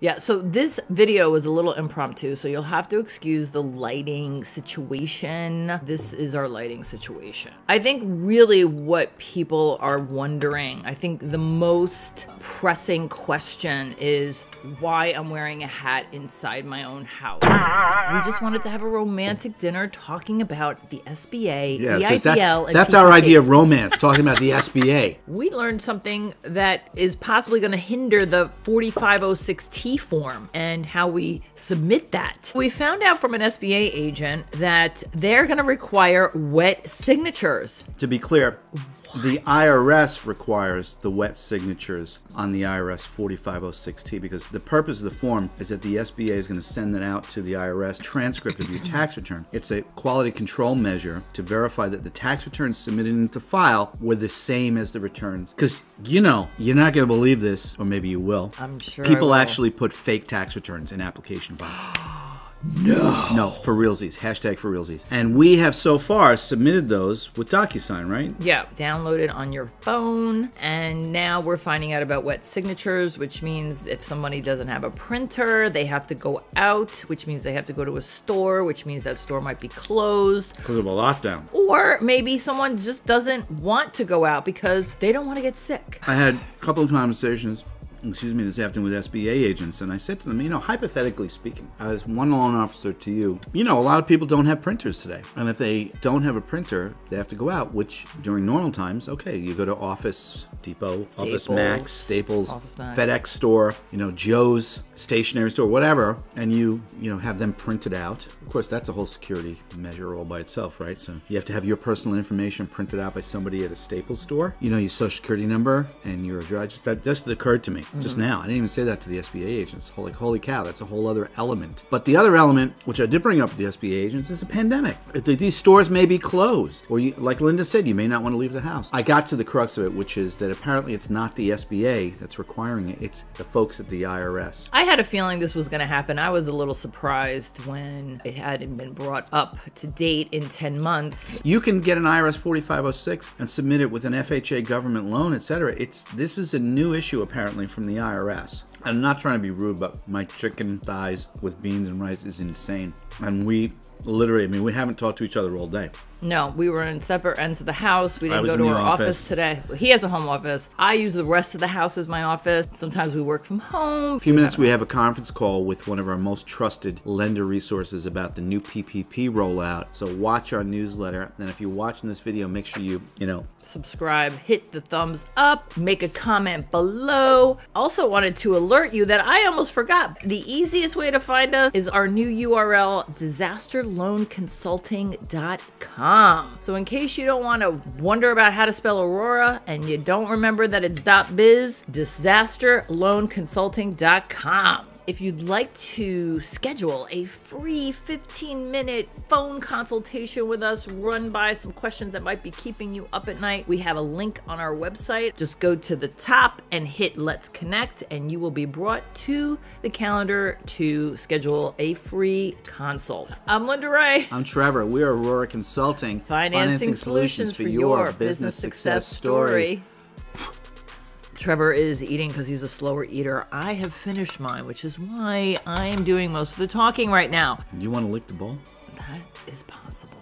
Yeah, so this video was a little impromptu, so you'll have to excuse the lighting situation. This is our lighting situation. I think really what people are wondering, I think the most pressing question is why I'm wearing a hat inside my own house. We just wanted to have a romantic dinner talking about the SBA, the IDL. That's our idea of romance, talking about the SBA. We learned something that is possibly gonna hinder the 4506T form and how we submit that. We found out from an SBA agent that they're going to require wet signatures. To be clear, the IRS requires the wet signatures on the IRS 4506T because the purpose of the form is that the SBA is going to send that out to the IRS transcript of your tax return. It's a quality control measure to verify that the tax returns submitted into file were the same as the returns. Because, you know, you're not going to believe this, or maybe you will. I'm sure people actually put fake tax returns in application files. No. No, for realsies. Hashtag for realsies. And we have so far submitted those with DocuSign, right? Yeah, downloaded on your phone. And now we're finding out about wet signatures, which means if somebody doesn't have a printer, they have to go out, which means they have to go to a store, which means that store might be closed. Because of a lockdown. Or maybe someone just doesn't want to go out because they don't want to get sick. I had a couple of conversations this afternoon with SBA agents, and I said to them, you know, hypothetically speaking, as one loan officer to you, you know, a lot of people don't have printers today. And if they don't have a printer, they have to go out, which during normal times, okay, you go to Office Depot, Staples, Office Max, Staples, Office Max, FedEx store, you know, Joe's stationery store, whatever, and you know, have them printed out. Of course, that's a whole security measure all by itself, right? So you have to have your personal information printed out by somebody at a Staples store, you know, your social security number and your address. That just occurred to me. Just now. I didn't even say that to the SBA agents. Like, holy cow, that's a whole other element. But the other element, which I did bring up with the SBA agents, is a pandemic. These stores may be closed. Or, you, like Linda said, you may not want to leave the house. I got to the crux of it, which is that apparently it's not the SBA that's requiring it. It's the folks at the IRS. I had a feeling this was going to happen. I was a little surprised when it hadn't been brought up to date in 10 months. You can get an IRS 4506 and submit it with an FHA government loan, etc. This is a new issue, apparently, from the IRS. I'm not trying to be rude, but my chicken thighs with beans and rice is insane. And we literally, I mean, we haven't talked to each other all day. No, we were in separate ends of the house. We didn't go to our office today. He has a home office. I use the rest of the house as my office. Sometimes we work from home. In a few minutes, we have a conference call with one of our most trusted lender resources about the new PPP rollout. So watch our newsletter. And if you're watching this video, make sure you, subscribe, hit the thumbs up, make a comment below. Also wanted to alert you that I almost forgot. The easiest way to find us is our new URL, disasterloanconsulting.com. So in case you don't want to wonder about how to spell Aurora and you don't remember that it's .biz, disasterloanconsulting.com. If you'd like to schedule a free 15-minute phone consultation with us, run by some questions that might be keeping you up at night, we have a link on our website. Just go to the top and hit Let's Connect, and you will be brought to the calendar to schedule a free consult. I'm Linda Rey. I'm Trevor. We are Aurora Consulting. Financing solutions for your business success story. Trevor is eating because he's a slower eater. I have finished mine, which is why I am doing most of the talking right now. You want to lick the bowl? That is possible.